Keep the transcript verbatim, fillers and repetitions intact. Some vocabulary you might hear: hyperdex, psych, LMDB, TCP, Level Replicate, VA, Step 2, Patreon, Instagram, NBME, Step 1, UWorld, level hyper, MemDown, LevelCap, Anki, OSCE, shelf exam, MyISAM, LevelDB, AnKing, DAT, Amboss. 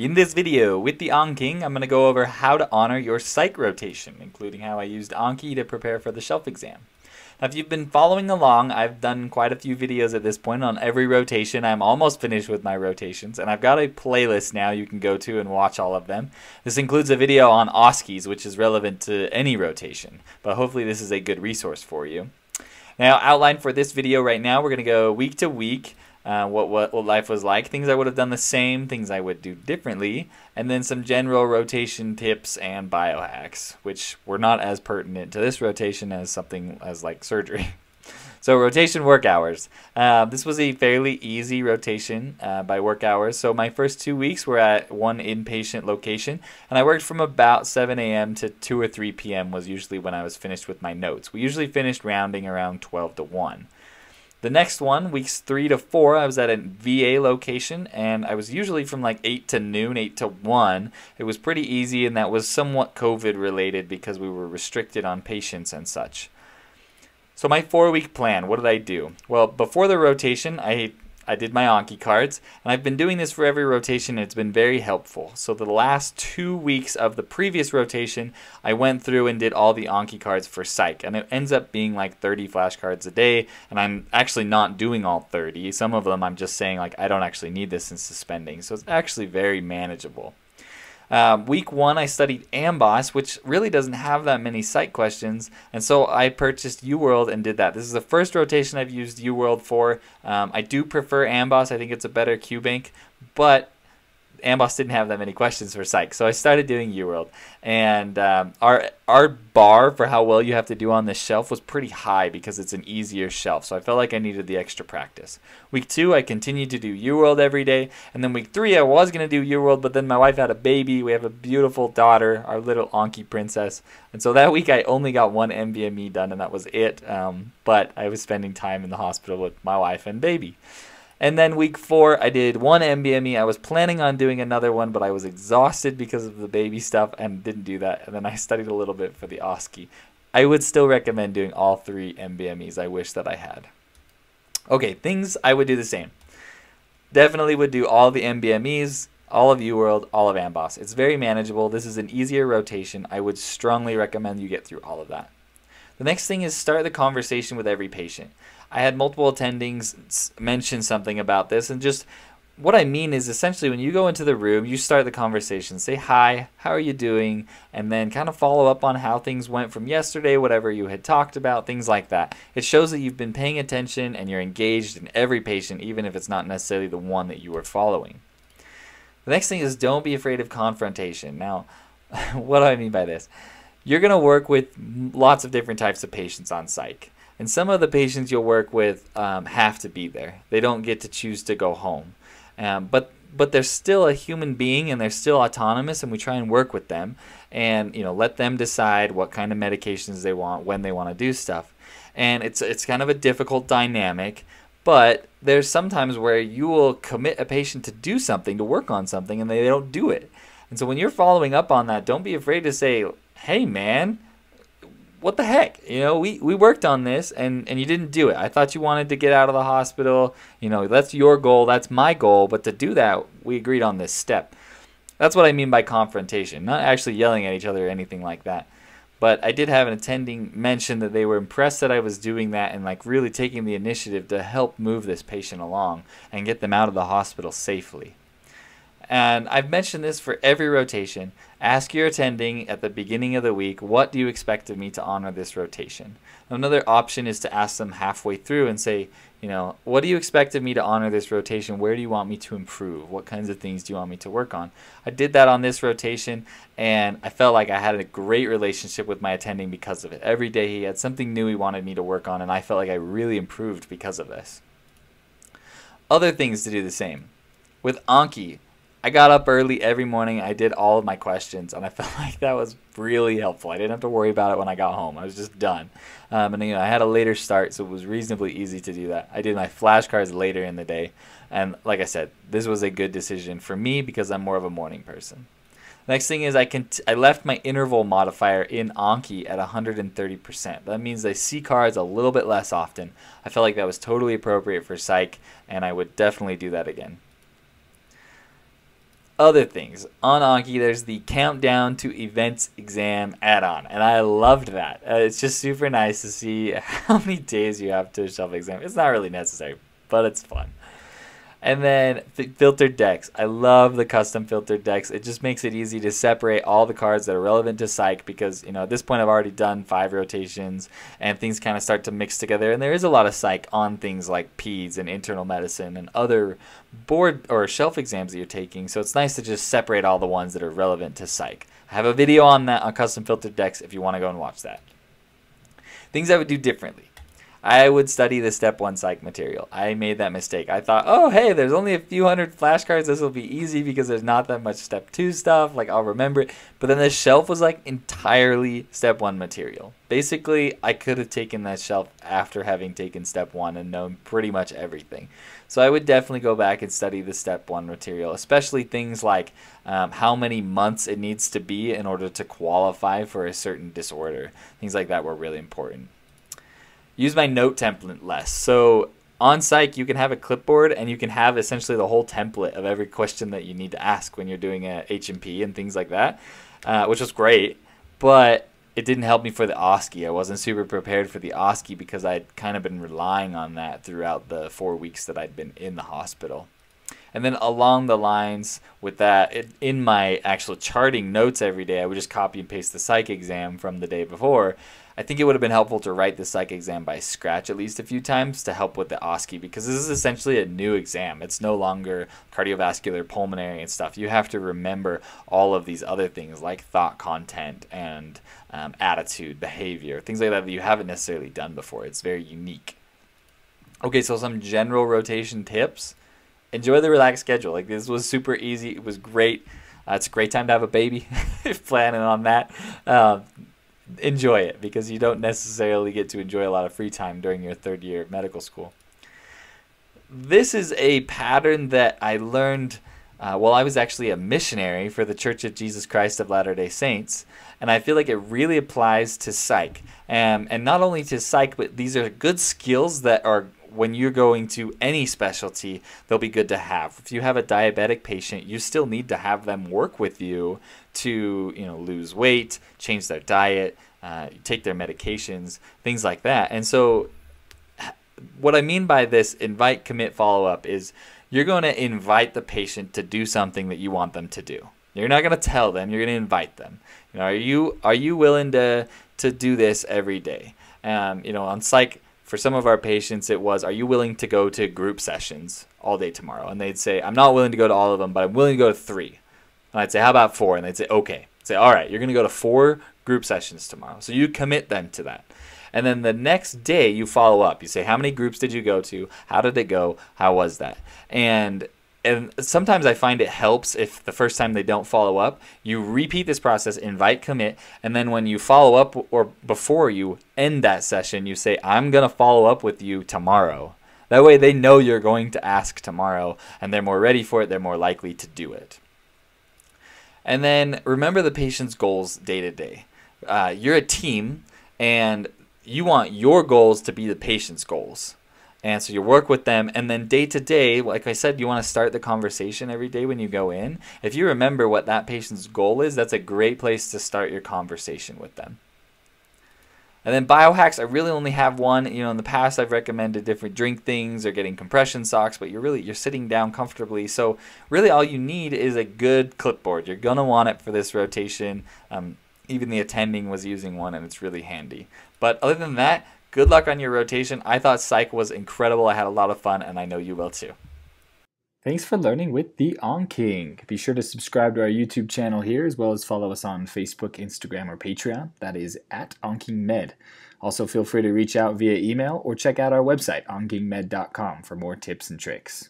In this video, with the AnKing, I'm going to go over how to honor your psych rotation, including how I used Anki to prepare for the shelf exam. Now, if you've been following along, I've done quite a few videos at this point on every rotation. I'm almost finished with my rotations, and I've got a playlist now you can go to and watch all of them. This includes a video on O S C Es, which is relevant to any rotation, but hopefully this is a good resource for you. Now, outline for this video right now, we're going to go week to week. Uh, what, what what life was like, things I would have done the same, things I would do differently, and then some general rotation tips and biohacks, which were not as pertinent to this rotation as something as like surgery. So rotation work hours. Uh, this was a fairly easy rotation uh, by work hours. So my first two weeks were at one inpatient location, and I worked from about seven A M to two or three P M was usually when I was finished with my notes. We usually finished rounding around twelve to one. The next one, weeks three to four, I was at a V A location, and I was usually from like eight to noon, eight to one. It was pretty easy, and that was somewhat COVID-related because we were restricted on patients and such. So my four-week plan, what did I do? Well, before the rotation, I, I did my Anki cards, and I've been doing this for every rotation, and it's been very helpful. So the last two weeks of the previous rotation, I went through and did all the Anki cards for psych, and it ends up being like thirty flashcards a day, and I'm actually not doing all thirty. Some of them I'm just saying like I don't actually need this in suspending, so it's actually very manageable. Uh, week one, I studied Amboss, which really doesn't have that many psych questions, and so I purchased UWorld and did that. This is the first rotation I've used UWorld for. Um, I do prefer Amboss. I think it's a better QBank, but Amboss didn't have that many questions for psych, so I started doing UWorld. And um, our our bar for how well you have to do on this shelf was pretty high because it's an easier shelf, so I felt like I needed the extra practice. Week two, I continued to do UWorld every day, and then week three, I was going to do UWorld, but then my wife had a baby. We have a beautiful daughter, our little Anki princess, and so that week I only got one N B M E done, and that was it, um, but I was spending time in the hospital with my wife and baby. And then week four, I did one N B M E. I was planning on doing another one, but I was exhausted because of the baby stuff and didn't do that. And then I studied a little bit for the O S C E. I would still recommend doing all three N B M Es. I wish that I had. Okay, things I would do the same. Definitely would do all the N B M Es, all of UWorld, all of Amboss. It's very manageable. This is an easier rotation. I would strongly recommend you get through all of that. The next thing is start the conversation with every patient. I had multiple attendings mention something about this, and just what I mean is essentially when you go into the room, you start the conversation, say hi, how are you doing, and then kind of follow up on how things went from yesterday, whatever you had talked about, things like that. It shows that you've been paying attention and you're engaged in every patient, even if it's not necessarily the one that you were following. The next thing is don't be afraid of confrontation. Now, what do I mean by this? You're going to work with lots of different types of patients on psych. And some of the patients you'll work with um, have to be there. They don't get to choose to go home. Um, but but they're still a human being, and they're still autonomous, and we try and work with them and you know let them decide what kind of medications they want, when they want to do stuff. And it's it's kind of a difficult dynamic, but there's sometimes where you will commit a patient to do something, to work on something, and they don't do it. And so when you're following up on that, don't be afraid to say, hey man, what the heck? You know, we, we worked on this and, and you didn't do it. I thought you wanted to get out of the hospital. You know, that's your goal. That's my goal. But to do that, we agreed on this step. That's what I mean by confrontation, not actually yelling at each other or anything like that. But I did have an attending mention that they were impressed that I was doing that and like really taking the initiative to help move this patient along and get them out of the hospital safely. And I've mentioned this for every rotation. Ask your attending at the beginning of the week, what do you expect of me to honor this rotation? Another option is to ask them halfway through and say, you know, what do you expect of me to honor this rotation? Where do you want me to improve? What kinds of things do you want me to work on? I did that on this rotation, and I felt like I had a great relationship with my attending because of it. Every day he had something new he wanted me to work on, and I felt like I really improved because of this. Other things to do the same. With Anki, I got up early every morning, I did all of my questions, and I felt like that was really helpful. I didn't have to worry about it when I got home. I was just done. Um, and you know, I had a later start, so it was reasonably easy to do that. I did my flashcards later in the day, and like I said, this was a good decision for me because I'm more of a morning person. Next thing is I can I left my interval modifier in Anki at one hundred thirty percent. That means I see cards a little bit less often. I felt like that was totally appropriate for psych, and I would definitely do that again. other things. On Anki, there's the Countdown to Events Exam add-on, and I loved that. Uh, it's just super nice to see how many days you have to a shelf exam. It's not really necessary, but it's fun. And then the filtered decks. I love the custom filtered decks. It just makes it easy to separate all the cards that are relevant to Psych, because, you know, at this point I've already done five rotations and things kind of start to mix together. And there is a lot of Psych on things like Peds and internal medicine and other board or shelf exams that you're taking. So it's nice to just separate all the ones that are relevant to Psych. I have a video on that on custom filtered decks if you want to go and watch that. Things I would do differently. I would study the step one psych material. I made that mistake. I thought, oh, hey, there's only a few hundred flashcards. This will be easy because there's not that much step two stuff. Like, I'll remember it. But then the shelf was like entirely step one material. Basically, I could have taken that shelf after having taken step one and known pretty much everything. So I would definitely go back and study the step one material, especially things like um, how many months it needs to be in order to qualify for a certain disorder. Things like that were really important. Use my note template less. So on Psych, you can have a clipboard and you can have essentially the whole template of every question that you need to ask when you're doing a H and P and things like that, uh, which was great, but it didn't help me for the O S C E. I wasn't super prepared for the O S C E because I'd kind of been relying on that throughout the four weeks that I'd been in the hospital. And then along the lines with that, it, in my actual charting notes every day, I would just copy and paste the psych exam from the day before. I think it would have been helpful to write the psych exam by scratch at least a few times to help with the O S C E, because this is essentially a new exam. It's no longer cardiovascular, pulmonary, and stuff. You have to remember all of these other things like thought content and um, attitude, behavior, things like that that you haven't necessarily done before. It's very unique. Okay, so some general rotation tips. Enjoy the relaxed schedule. Like, this was super easy. It was great. Uh, it's a great time to have a baby if planning on that. Uh, enjoy it, because you don't necessarily get to enjoy a lot of free time during your third year of medical school. This is a pattern that I learned uh, while I was actually a missionary for the Church of Jesus Christ of Latter-day Saints, and I feel like it really applies to psych. Um, and not only to psych, but these are good skills that are when you're going to any specialty, they'll be good to have. If you have a diabetic patient, you still need to have them work with you to, you know, lose weight, change their diet, uh, take their medications, things like that. And so what I mean by this invite, commit, follow up is you're going to invite the patient to do something that you want them to do. You're not going to tell them, you're going to invite them. You know, are you, are you willing to, to do this every day? Um, you know, on psych, for some of our patients, it was, are you willing to go to group sessions all day tomorrow? And they'd say, I'm not willing to go to all of them, but I'm willing to go to three. And I'd say, how about four? And they'd say, okay. I'd say, all right, you're going to go to four group sessions tomorrow. So you commit them to that. And then the next day you follow up. You say, how many groups did you go to? How did it go? How was that? And And sometimes I find it helps if the first time they don't follow up, you repeat this process, invite, commit, and then when you follow up or before you end that session, you say, I'm going to follow up with you tomorrow. That way they know you're going to ask tomorrow, and they're more ready for it, they're more likely to do it. And then remember the patient's goals day to day. Uh, you're a team, and you want your goals to be the patient's goals. And so you work with them, and then day to day, like I said, you want to start the conversation every day when you go in. If you remember what that patient's goal is, that's a great place to start your conversation with them. And then biohacks, I really only have one. You know, in the past I've recommended different drink things or getting compression socks, but you're really, you're sitting down comfortably. So really all you need is a good clipboard. You're going to want it for this rotation. Um, even the attending was using one, and it's really handy. But other than that, good luck on your rotation. I thought Psych was incredible. I had a lot of fun, and I know you will too. Thanks for learning with the AnKing. Be sure to subscribe to our YouTube channel here, as well as follow us on Facebook, Instagram, or Patreon. That is at ankingmed. Also, feel free to reach out via email or check out our website, ankingmed dot com, for more tips and tricks.